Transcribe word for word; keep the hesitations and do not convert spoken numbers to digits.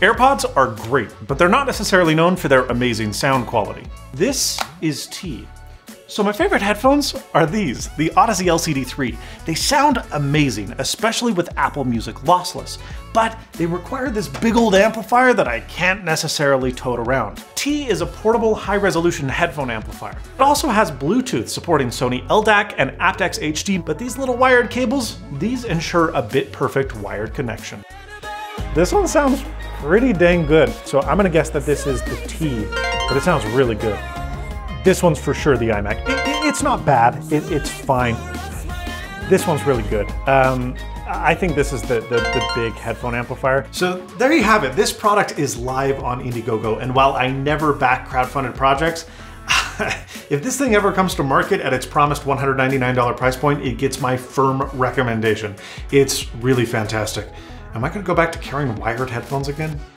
AirPods are great, but they're not necessarily known for their amazing sound quality. This is tea. So my favorite headphones are these, the Audeze L C D three. They sound amazing, especially with Apple Music lossless, but they require this big old amplifier that I can't necessarily tote around. T is a portable high-resolution headphone amplifier. It also has Bluetooth supporting Sony L D A C and aptX H D, but these little wired cables, these ensure a bit-perfect wired connection. This one sounds pretty dang good, so I'm gonna guess that this is the T, but it sounds really good. This one's for sure the iMac. It, it, it's not bad, it, it's fine. This one's really good. Um, I think this is the, the, the big headphone amplifier. So there you have it. This product is live on Indiegogo, and while I never back crowdfunded projects, if this thing ever comes to market at its promised one hundred ninety-nine dollar price point, it gets my firm recommendation. It's really fantastic. Am I gonna go back to carrying wired headphones again?